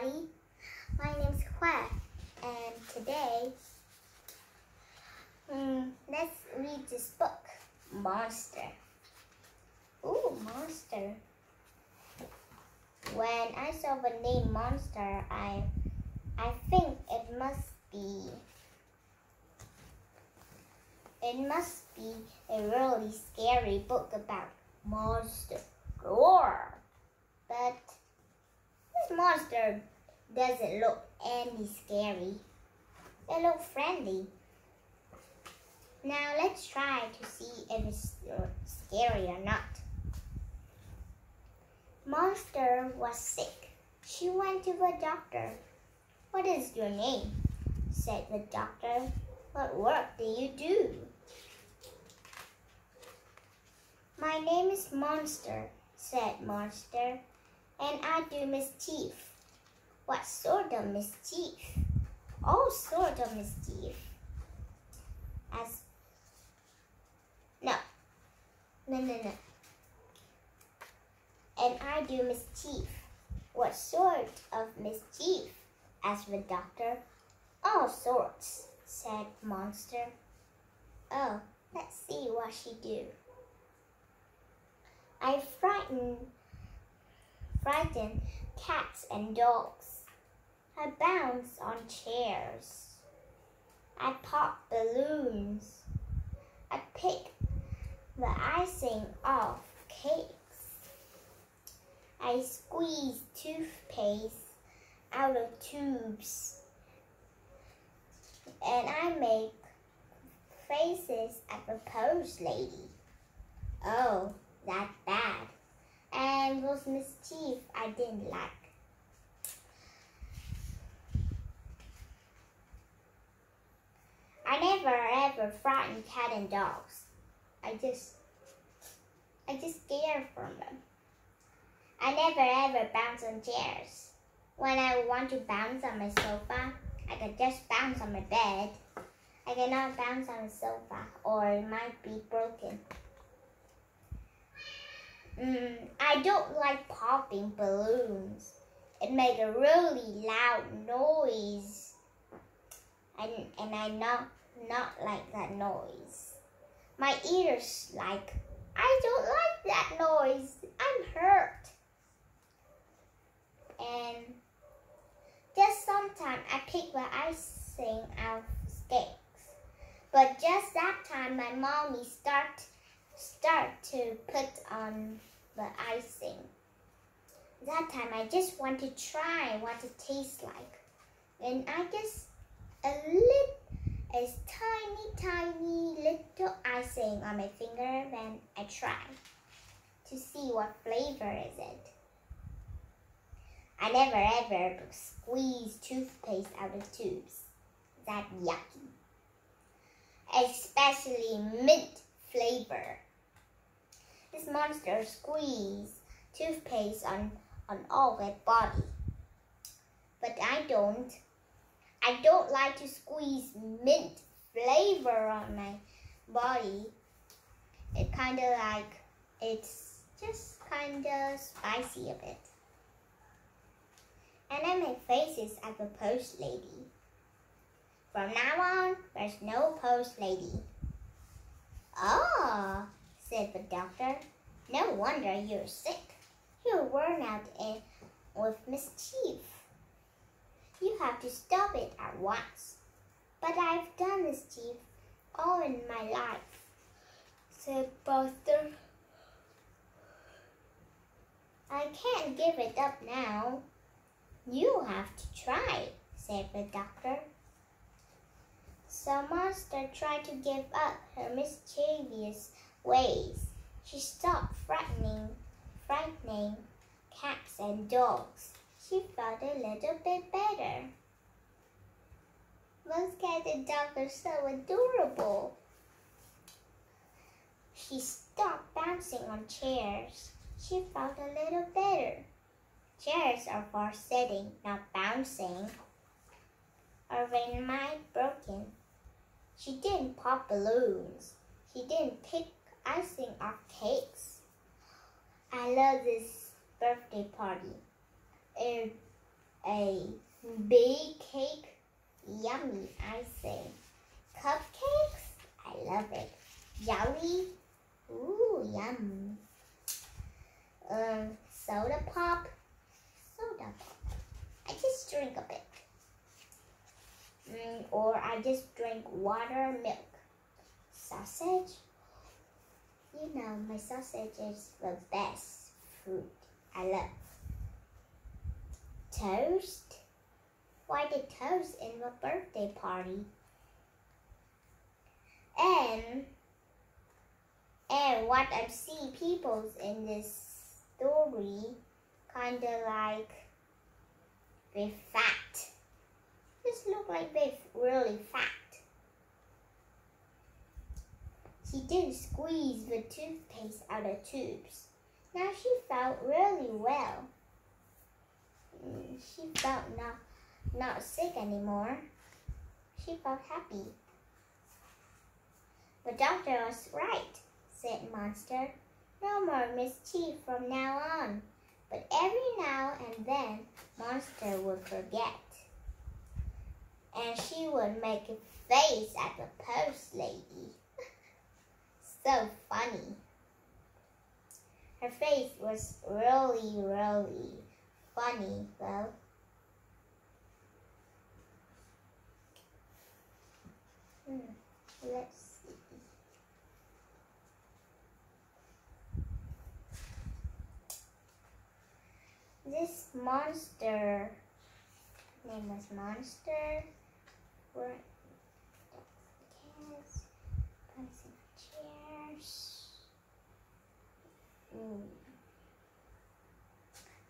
everybody. My name's Quack, and today let's read this book, Monster. Ooh, Monster. When I saw the name Monster, I think it must be a really scary book about monster gore. But this monster doesn't look any scary. They look friendly. Now let's try to see if it's scary or not. Monster was sick. She went to the doctor. "What is your name?" said the doctor. "What work do you do?" "My name is Monster," said Monster, "and I do mischief." "What sort of mischief?" "All sort of mischief. And I do mischief." "What sort of mischief?" asked the doctor. "All sorts," said Monster. "Oh, let's see what she do." "I frighten cats and dogs. I bounce on chairs. I pop balloons. I pick the icing off cakes. I squeeze toothpaste out of tubes. And I make faces at the pose lady." "Oh, that's bad. And those mischief I didn't like." "I never ever frighten cat and dogs. I just scare from them. I never ever bounce on chairs. When I want to bounce on my sofa, I can just bounce on my bed. I cannot bounce on the sofa, or it might be broken. I don't like popping balloons. It makes a really loud noise, and I not like that noise. My ears like, I don't like that noise. I'm hurt. And just sometimes I pick the icing out of sticks. But just that time my mommy start to put on the icing. That time I just want to try what it tastes like. And I just a tiny little icing on my finger, then I try to see what flavor is it. I never ever squeeze toothpaste out of tubes. That's yucky. Especially mint flavor. This monster squeezes toothpaste on all their body. But I don't like to squeeze mint flavor on my body. It's just kinda spicy a bit. And I make faces at the post lady. From now on, there's no post lady." "Oh," said the doctor, "no wonder you're sick. You're worn out and with mischief. You have to stop it at once." "But I've done mischief all in my life," said Buster. "I can't give it up now." "You have to try," said the doctor. So Monster tried to give up her mischievous ways. She stopped frightening cats and dogs. She felt a little bit better. Those cats and dogs are so adorable. She stopped bouncing on chairs. She felt a little better. Chairs are for sitting, not bouncing, or they might be broken. She didn't pop balloons. She didn't pick icing off cakes. I love this birthday party. It a big cake. Yummy, I say. Cupcakes? I love it. Jelly? Ooh, yum. Soda pop? Soda pop. I just drink a bit. Or I just drink water, milk. Sausage? You know, my sausage is the best food I love. Toast? Why the toast in the birthday party? And what I see people's in this story, kinda like they're fat. Just look like they're really fat. She didn't squeeze the toothpaste out of tubes. Now she felt really well. She felt not sick anymore. She felt happy. The doctor was right, said Monster. No more mischief from now on. But every now and then, Monster would forget. And she would make a face at the post lady. So funny. Her face was really, really funny though. Let's see. This monster, name was Monster. Where?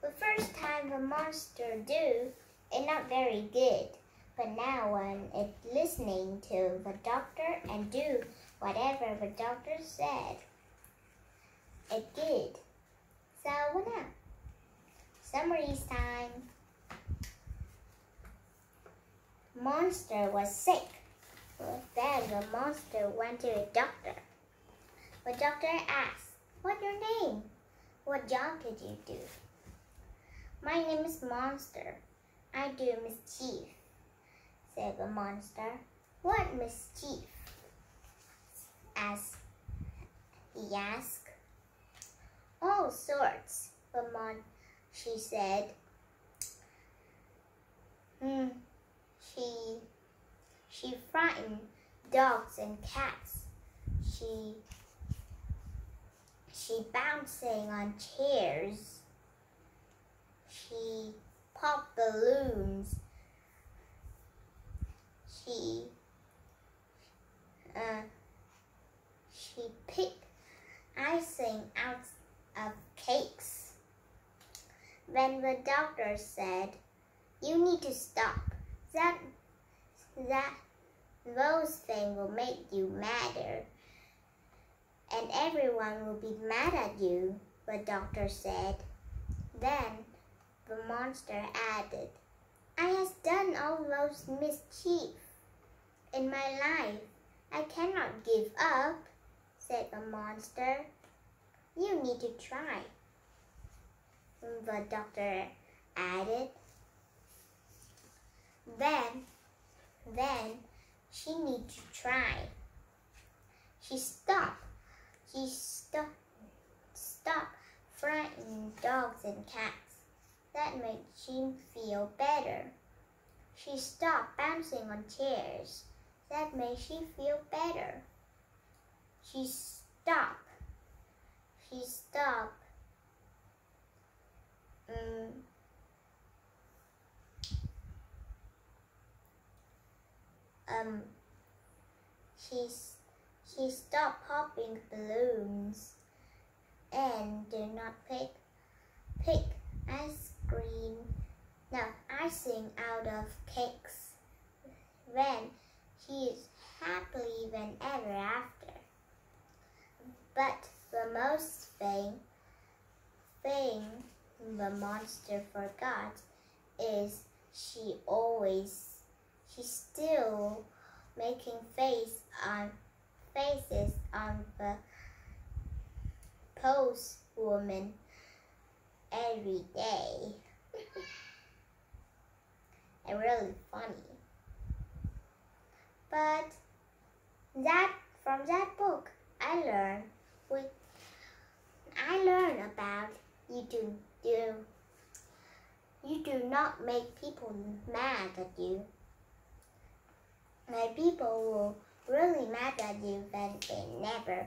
The first time the monster do it not very good, but now when it listening to the doctor and do whatever the doctor said, it did. So now, summaries time. Monster was sick. Then the monster went to a doctor. The doctor asked, "What's your name? What job did you do?" "My name is Monster. I do mischief," said the monster. "What mischief?" He asked. "All sorts," she said. She frightened dogs and cats. She bouncing on chairs. She popped balloons. She picked icing out of cakes. When the doctor said, "You need to stop. Those things will make you madder, and everyone will be mad at you," the doctor said. Then the monster added, "I have done all those mischief in my life. I cannot give up," said the monster. "You need to try," the doctor added. Then she need to try. She stopped frightening dogs and cats. That made she feel better. She stopped bouncing on chairs. That made she feel better. She stopped popping balloons and did not pick icing out of cakes. Then she is happily than ever after. But the most thing the monster forgot is she's still making faces on the post woman every day. and really funny. But from that book, I learned about you do not make people mad at you. My people will really mad at you when they never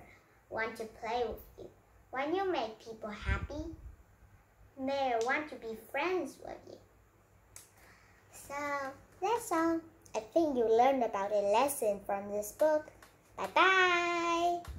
want to play with you. When you make people happy, they want to be friends with you. So that's all. I think you learned about a lesson from this book. Bye bye!